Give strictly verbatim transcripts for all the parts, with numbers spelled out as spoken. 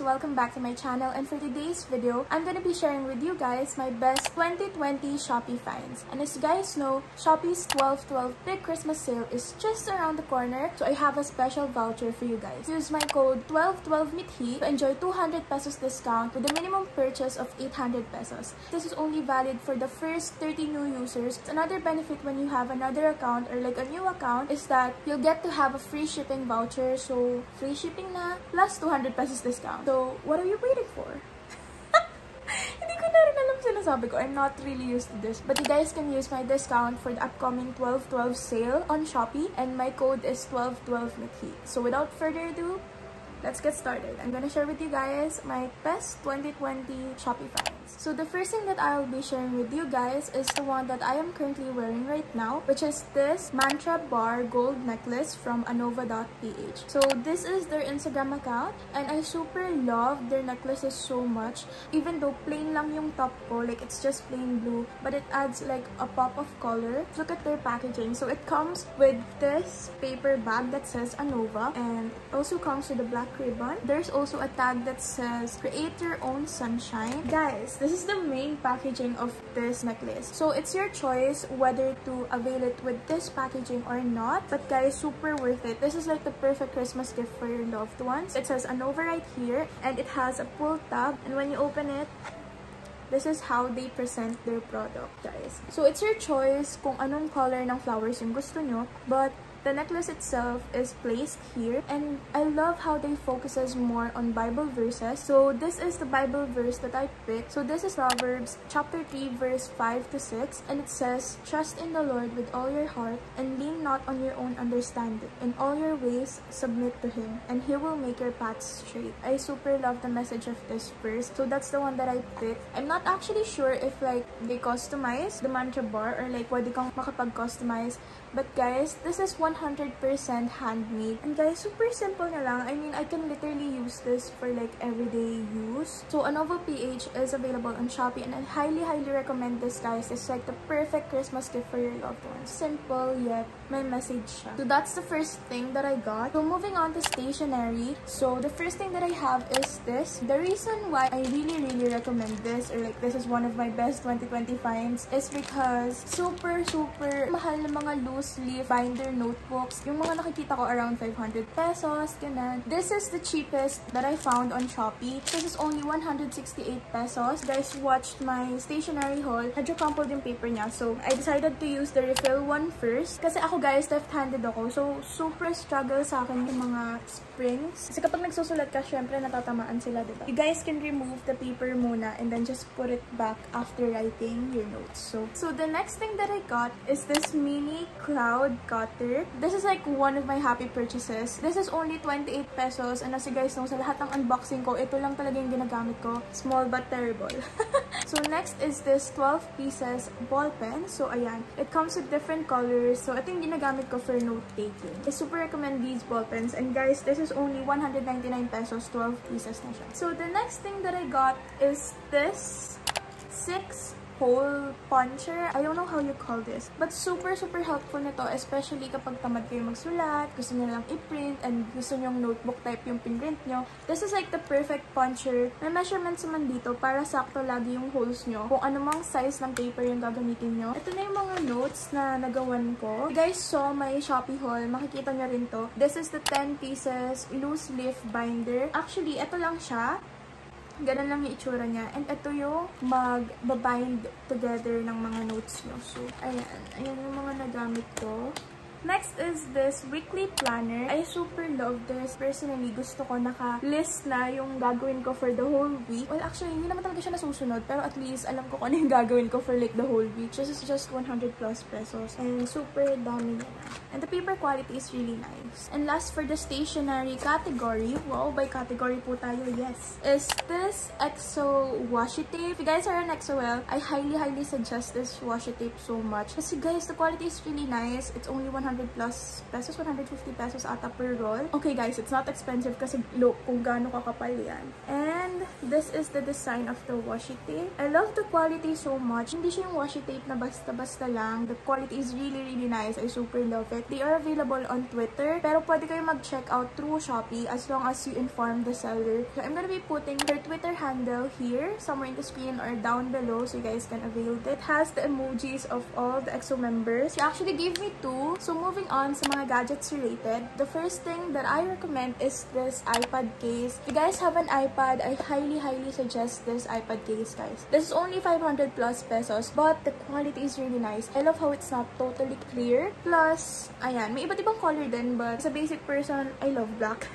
Welcome back to my channel, and for today's video, I'm gonna be sharing with you guys my best twenty twenty Shopee finds. And as you guys know, Shopee's twelve twelve Big Christmas Sale is just around the corner, so I have a special voucher for you guys. Use my code twelve twelve M I T H I to enjoy two hundred pesos discount with a minimum purchase of eight hundred pesos. This is only valid for the first thirty new users. Another benefit when you have another account or like a new account is that you'll get to have a free shipping voucher, so free shipping na plus two hundred pesos discount. So, what are you waiting for? Hindi ko na rin alam sinasabi ko. I'm not really used to this. But you guys can use my discount for the upcoming twelve twelve sale on Shopee. And my code is twelve twelve M I T H I. So, without further ado, let's get started. I'm gonna share with you guys my best twenty twenty Shopee finds. So the first thing that I'll be sharing with you guys is the one that I am currently wearing right now, which is this Mantra Bar Gold Necklace from anova dot p h. So this is their Instagram account, and I super love their necklaces so much. Even though plain lang yung top ko, like it's just plain blue, but it adds like a pop of color. Look at their packaging. So it comes with this paper bag that says Anova, and it also comes with a black ribbon. There's also a tag that says create your own sunshine. Guys, this is the main packaging of this necklace, so it's your choice whether to avail it with this packaging or not, but guys, super worth it. This is like the perfect Christmas gift for your loved ones. It says Anova right here, and it has a pull tab, and when you open it, this is how they present their product, guys. So it's your choice kung anong color ng flowers yung gusto nyo, but the necklace itself is placed here, and I love how they focuses more on Bible verses. So this is the Bible verse that I picked. So this is Proverbs chapter three verse five to six, and it says, trust in the Lord with all your heart and lean not on your own understanding. In all your ways submit to him, and he will make your paths straight. I super love the message of this verse, so that's the one that I picked. I'm not actually sure if like they customize the Mantra Bar or like pwede kang makapag-customize, but guys, this is one one hundred percent handmade, and guys, super simple na lang. I mean, I can literally use this for like everyday use. So anova dot p h is available on Shopee, and I highly highly recommend this, guys. It's like the perfect Christmas gift for your loved ones. Simple yet may message siya. So that's the first thing that I got. So moving on to stationery. So the first thing that I have is this. The reason why I really really recommend this, or like this is one of my best twenty twenty finds, is because super super mahal na mga loose leaf binder note books. Yung mga nakikita ko around five hundred pesos, ganun. This is the cheapest that I found on Shopee. This is only one hundred sixty-eight pesos. Guys, watched my stationery haul. Medyo crumpled yung paper niya. So, I decided to use the refill one first. Kasi ako, guys, left-handed ako. So, super struggle sa akin yung mga springs. Kasi kapag nagsusulat ka, syempre natatamaan sila, diba? You guys can remove the paper muna and then just put it back after writing your notes. So, so the next thing that I got is this mini cloud cutter. This is like one of my happy purchases. This is only twenty-eight pesos, and as you guys know, sa lahat ng unboxing ko, ito lang talaga yung ginagamit ko. Small but terrible. So next is this twelve pieces ball pen. So ayan, it comes with different colors. So ito yung ginagamit ko for note taking. I super recommend these ball pens, and guys, this is only one hundred ninety-nine pesos, twelve pieces na siya. So the next thing that I got is this six hole puncher. I don't know how you call this, but super super helpful nito, especially kapag tamad kayo magsulat, gusto nyo lang i-print, and gusto nyong notebook type yung pinprint nyo. This is like the perfect puncher. May measurements naman dito para sakto lagi yung holes nyo, kung anumang size ng paper yung gagamitin nyo. Ito na yung mga notes na nagawan ko. You guys saw my Shopee haul, makikita nyo rin to. This is the ten pieces loose leaf binder. Actually, ito lang siya. Ganun lang yung itsura niya. And ito yung mag-bind together ng mga notes nyo. So, ayan. Ayan yung mga nagamit ko. Next is this weekly planner. I super love this. Personally, gusto ko naka-list na yung gagawin ko for the whole week. Well, actually, hindi naman talaga siya nasusunod. Pero at least, alam ko kung ano yung gagawin ko for like the whole week. This is just one hundred plus pesos. And super dami niya na. And the paper quality is really nice. And last for the stationery category. Wow, by category po tayo, yes. Is this EXO washi tape. If you guys are on EXOL, I highly, highly suggest this washi tape so much. Kasi guys, the quality is really nice. It's only one hundred plus pesos, one hundred fifty pesos ata per roll. Okay guys, it's not expensive kasi look kung gaano kakapal yan. And this is the design of the washi tape. I love the quality so much. Hindi siya yung washi tape na basta-basta lang. The quality is really, really nice. I super love it. They are available on Twitter, pero pwede kayo mag-check out through Shopee as long as you inform the seller. So I'm gonna be putting their Twitter handle here, somewhere in the screen or down below so you guys can avail it. It has the emojis of all the EXO members. She actually gave me two. So moving on sa mga gadgets related, the first thing that I recommend is this iPad case. If you guys have an iPad, I highly, highly suggest this iPad case, guys. This is only five hundred plus pesos, but the quality is really nice. I love how it's not totally clear. Plus, ayan, may iba't ibang color din, but as a basic person, I love black.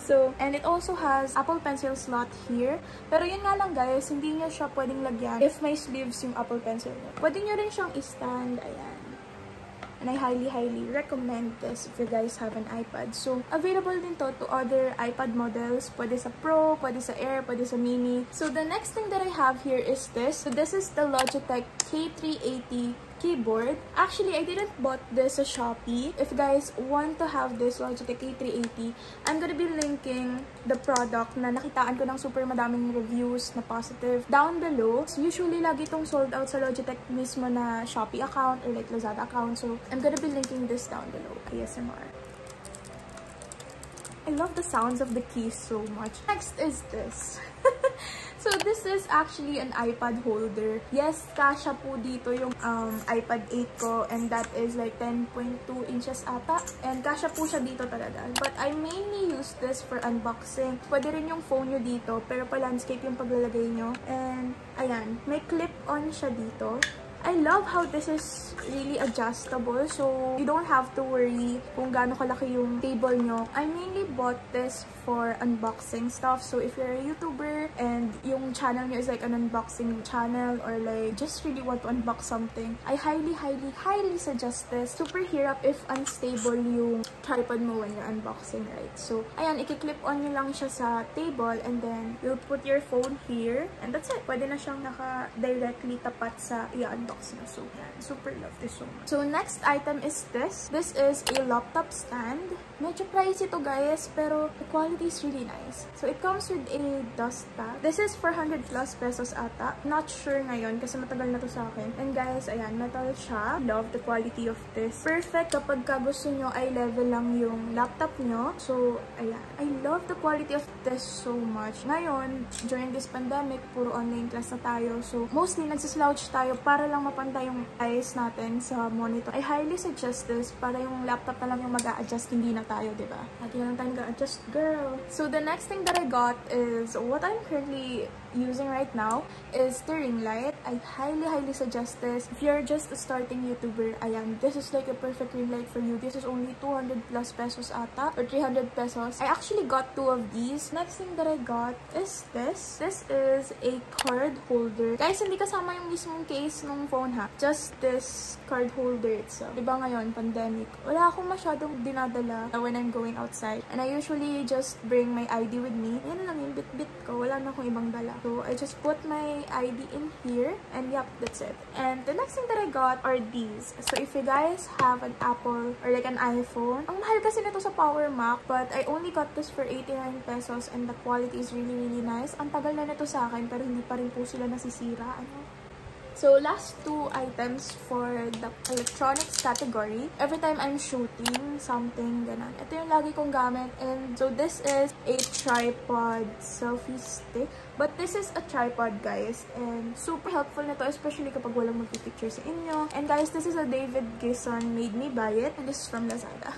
So, and it also has Apple Pencil slot here. Pero yun nga lang, guys, hindi nyo siya pwedeng lagyan if may sleeves yung Apple Pencil. Pwede nyo rin siyang i-stand, ayan. And I highly, highly recommend this if you guys have an iPad. So, available din to to other iPad models. Pwede sa Pro, pwede sa Air, pwede sa Mini. So, the next thing that I have here is this. So, this is the Logitech K three eighty keyboard. Actually, I didn't bought this sa Shopee. If you guys want to have this Logitech K three eighty, I'm gonna be linking the product na nakitaan ko ng super madaming reviews na positive down below. So, usually, lagi itong sold out sa Logitech mismo na Shopee account or like Lazada account. So, I'm gonna be linking this down below. A S M R. I love the sounds of the keys so much. Next is this. So, this is actually an iPad holder. Yes, kasha po dito yung um, iPad eight ko. And that is like ten point two inches ata. And kasha po siya dito talaga. But I mainly use this for unboxing. Pwede rin yung phone nyo dito. Pero pa landscape yung paglalagay nyo. And, ayan. May clip-on siya dito. I love how this is really adjustable. So, you don't have to worry kung gaano kalaki yung table nyo. I mainly bought this for unboxing stuff. So, if you're a YouTuber and yung channel nyo is like an unboxing channel or like just really want to unbox something, I highly, highly, highly suggest this. Super hirap if unstable yung tripod mo when you're unboxing, right? So, ayan, i-clip on nyo lang siya sa table and then you'll put your phone here. And that's it. Pwede na siyang naka-directly tapat sa i-unbox. So, yeah, super love this so much. So, next item is this. This is a laptop stand. Medyo pricey ito, guys, pero the quality is really nice. So, it comes with a dust pad. This is four hundred plus pesos ata. Not sure ngayon kasi matagal na to sa akin. And guys, ayan, metal siya. Love the quality of this. Perfect kapag ka gusto nyo ay level lang yung laptop nyo. So, ayan. I love the quality of this so much. Ngayon, during this pandemic, puro online class na tayo. So, mostly nagsislouch tayo para lang mapantay yung eyes natin sa monitor. I highly suggest this para yung laptop na lang yung mag-a-adjust, hindi na tayo, diba? Lagi lang tayo mag-a-adjust, girl. So, the next thing that I got is what I'm currently using right now is the ring light. I highly, highly suggest this. If you're just a starting YouTuber, ayan, this is like a perfect ring light for you. This is only two hundred plus pesos ata or three hundred pesos. I actually got two of these. Next thing that I got is this. This is a card holder. Guys, hindi kasama yung mismong case ng phone ha. Just this card holder itself. Diba ngayon, pandemic, wala akong masyadong dinadala when I'm going outside. And I usually just bring my I D with me. Ayan lang yung bit-bit ko. Wala na akong ibang dala. So, I just put my I D in here. And yep, that's it. And the next thing that I got are these. So, if you guys have an Apple or like an iPhone, ang mahal kasi nito sa Power Mac, but I only got this for eighty-nine pesos and the quality is really, really nice. Ang tagal na nito sa akin, pero hindi pa rin po sila nasisira. Ano? So, last two items for the electronics category. Every time I'm shooting something, ganun. Ito yung lagi kong gamit. And so, this is a tripod selfie stick. But this is a tripod, guys. And super helpful na to, especially kapag walang magpipicture sa inyo. And guys, this is a David Gison made me buy it. And this is from Lazada.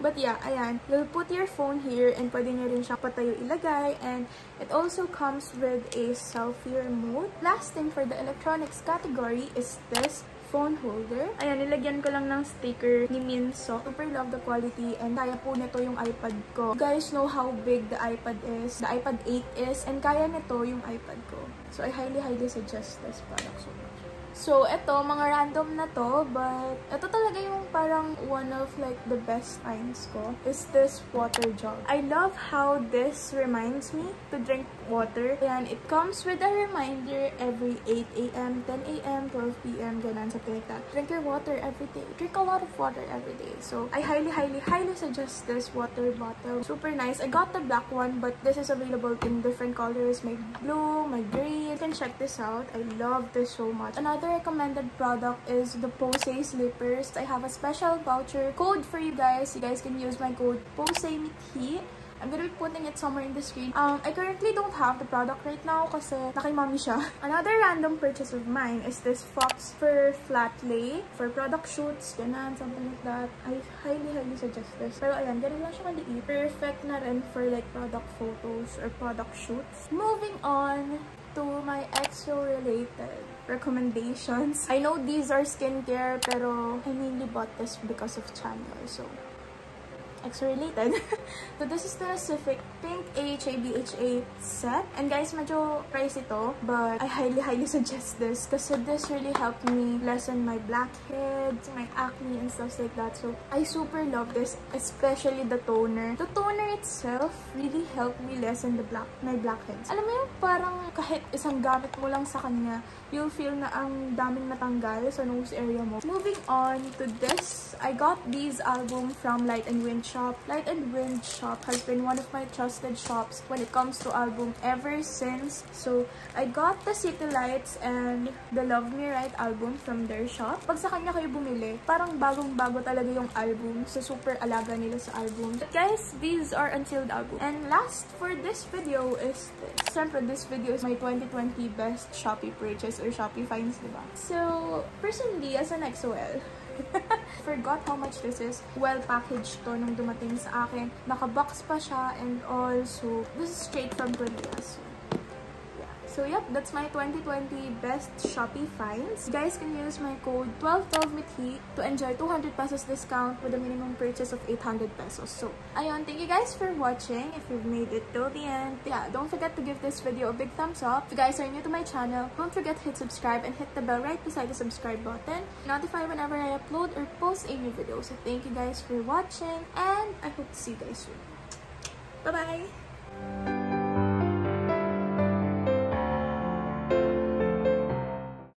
But yeah, ayan. You'll put your phone here and pwede nyo rin siyang patayo ilagay. And it also comes with a selfie remote. Last thing for the electronics category is this phone holder. Ayan, nilagyan ko lang ng sticker ni Minso. Super love the quality and kaya po nito yung iPad ko. You guys know how big the iPad is. The iPad eight is and kaya nito yung iPad ko. So, I highly, highly suggest this product so much. So, eto, mga random na to, but eto talaga yung parang one of like the best finds ko is this water jug. I love how this reminds me to drink water. And it comes with a reminder every eight A M, ten A M, twelve P M, ganun sa tita. Drink your water every day. Drink a lot of water every day. So, I highly, highly, highly suggest this water bottle. Super nice. I got the black one, but this is available in different colors. My blue, my green. You can check this out. I love this so much. Another recommended product is the Pose Slippers. I have a special voucher code for you guys. You guys can use my code POSEMIKI. I'm gonna be putting it somewhere in the screen. Um, I currently don't have the product right now kasi nakimami siya. Another random purchase of mine is this fox fur flat lay for product shoots, ganun, something like that. I highly, highly suggest this. Pero ayan, ganun lang siya maliit. Perfect na rin for like product photos or product shoots. Moving on to my EXO-related recommendations. I know these are skincare, pero I mainly bought this because of channel, so EXO-related. So this is the Pacific Pink A H A B H A set. And guys, medyo pricey ito, but I highly, highly suggest this kasi this really helped me lessen my blackheads, my acne, and stuff like that. So I super love this, especially the toner. The toner itself really helped me lessen the black, my blackheads. Alam mo yung parang kahit isang gamit mo lang sa kanya, you'll feel na ang daming natanggal sa nose area mo. Moving on to this, I got these album from Light and Winch Shop. Light and Winch Shop has been one of my trusted shops when it comes to album ever since. So, I got the City Lights and the Love Me Right album from their shop. Pag sa kanya kayo bumili, parang bagong-bago talaga yung album. So, super alaga nila sa album. But guys, these are unsealed album. And last for this video is this. Siyempre, this video is my twenty twenty best Shopee purchase or Shopee finds, diba? So, personally, as an E X O L, forgot how much this is. Well packaged to nung dumating sa akin. Naka-box pa siya and also this is straight from Korea. So, yeah. So, yep. That's my twenty twenty best Shopee finds. You guys can use my code twelve twelve M I T H I to enjoy two hundred pesos discount with a minimum purchase of eight hundred pesos. So, ayun. Thank you guys for watching. If you've made it till the end. Yeah, don't forget to give this video a big thumbs up. If you guys are new to my channel, don't forget to hit subscribe and hit the bell right beside the subscribe button. Notify whenever I upload or post a new video. So, thank you guys for watching and I hope to see you guys soon. Bye-bye!